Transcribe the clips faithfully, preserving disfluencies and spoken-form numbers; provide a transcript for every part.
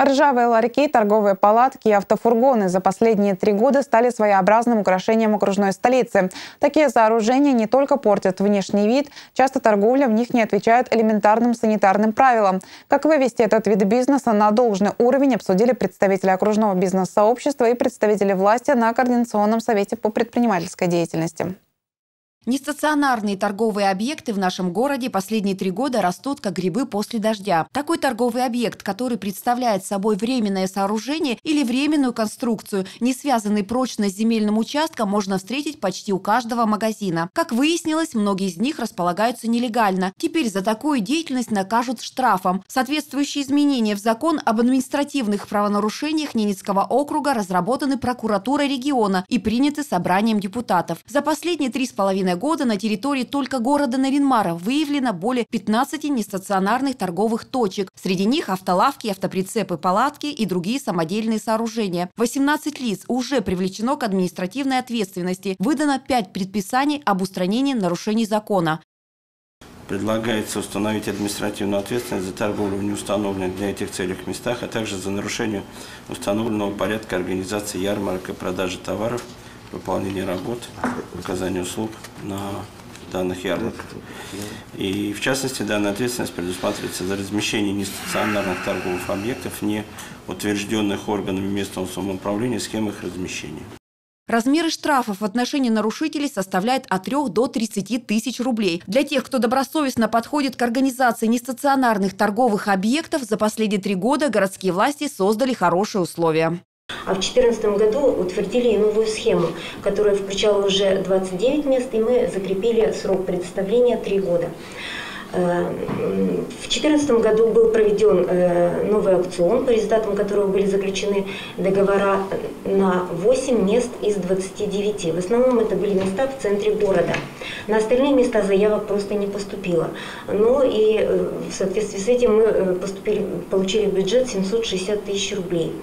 Ржавые ларьки, торговые палатки и автофургоны за последние три года стали своеобразным украшением окружной столицы. Такие сооружения не только портят внешний вид, часто торговля в них не отвечает элементарным санитарным правилам. Как вывести этот вид бизнеса на должный уровень, обсудили представители окружного бизнес-сообщества и представители власти на Координационном совете по предпринимательской деятельности. Нестационарные торговые объекты в нашем городе последние три года растут, как грибы после дождя. Такой торговый объект, который представляет собой временное сооружение или временную конструкцию, не связанный прочно с земельным участком, можно встретить почти у каждого магазина. Как выяснилось, многие из них располагаются нелегально. Теперь за такую деятельность накажут штрафом. Соответствующие изменения в закон об административных правонарушениях Ненецкого округа разработаны прокуратурой региона и приняты собранием депутатов. За последние три с половиной года года на территории только города Нарьян-Мара выявлено более пятнадцати нестационарных торговых точек. Среди них автолавки, автоприцепы, палатки и другие самодельные сооружения. восемнадцать лиц уже привлечено к административной ответственности. Выдано пять предписаний об устранении нарушений закона. Предлагается установить административную ответственность за торговлю в неустановленных для этих целей местах, а также за нарушение установленного порядка организации ярмарок и продажи товаров, выполнение работ, оказание услуг на данных ярмарках. И в частности, данная ответственность предусматривается за размещение нестационарных торговых объектов, не утвержденных органами местного самоуправления, схем их размещения. Размеры штрафов в отношении нарушителей составляют от трёх до тридцати тысяч рублей. Для тех, кто добросовестно подходит к организации нестационарных торговых объектов, за последние три года городские власти создали хорошие условия. А в две тысячи четырнадцатом году утвердили и новую схему, которая включала уже двадцать девять мест, и мы закрепили срок предоставления три года. В две тысячи четырнадцатом году был проведен новый аукцион, по результатам которого были заключены договора на восемь мест из двадцати девяти. В основном это были места в центре города. На остальные места заявок просто не поступило. Ну и в соответствии с этим мы поступили, получили бюджет семьсот шестьдесят тысяч рублей.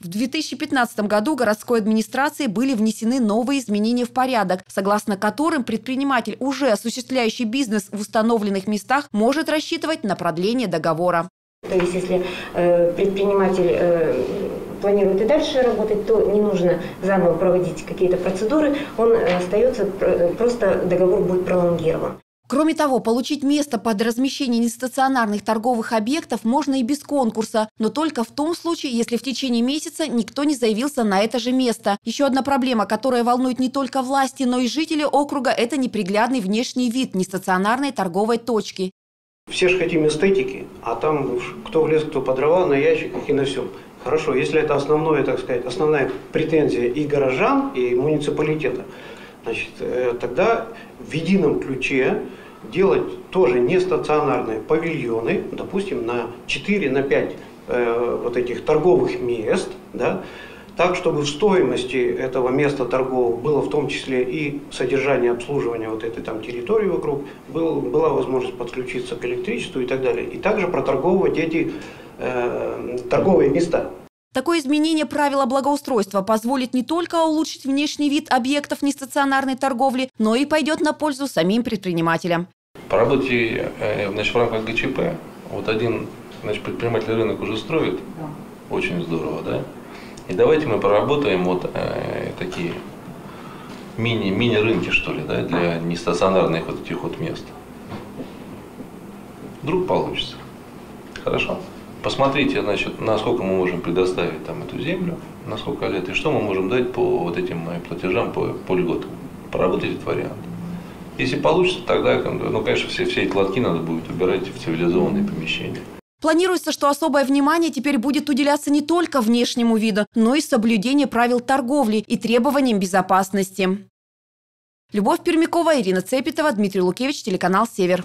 В две тысячи пятнадцатом году городской администрации были внесены новые изменения в порядок, согласно которым предприниматель, уже осуществляющий бизнес в установленных местах, может рассчитывать на продление договора. То есть, если э, предприниматель э, планирует и дальше работать, то не нужно заново проводить какие-то процедуры, он остается, просто договор будет пролонгирован. Кроме того, получить место под размещение нестационарных торговых объектов можно и без конкурса, но только в том случае, если в течение месяца никто не заявился на это же место. Еще одна проблема, которая волнует не только власти, но и жители округа – это неприглядный внешний вид нестационарной торговой точки. Все же хотим эстетики, а там кто в лес, кто по дрова, на ящиках и на всем. Хорошо, если это основное, так сказать, основная претензия и горожан, и муниципалитета, значит, тогда в едином ключе делать тоже нестационарные павильоны, допустим, на четыре на пять э, вот этих торговых мест, да, так, чтобы в стоимости этого места торгового было в том числе и содержание обслуживания вот этой там территории вокруг, был, была возможность подключиться к электричеству и так далее. И также проторговывать эти э, торговые места. Такое изменение правила благоустройства позволит не только улучшить внешний вид объектов нестационарной торговли, но и пойдет на пользу самим предпринимателям. По работе, значит, в рамках ГЧП, вот один, значит, предприниматель рынок уже строит, очень здорово, да? И давайте мы проработаем вот э, такие мини, мини-рынки, что ли, да, для нестационарных вот этих вот мест. Вдруг получится. Хорошо. Посмотрите, значит, насколько мы можем предоставить там эту землю, на сколько лет, и что мы можем дать по вот этим платежам, по, по льготам. Поработать этот вариант. Если получится, тогда, ну, конечно, все, все эти лотки надо будет убирать в цивилизованные помещения. Планируется, что особое внимание теперь будет уделяться не только внешнему виду, но и соблюдению правил торговли и требованиям безопасности. Любовь Пермякова, Ирина Цепетова, Дмитрий Лукевич, телеканал «Север».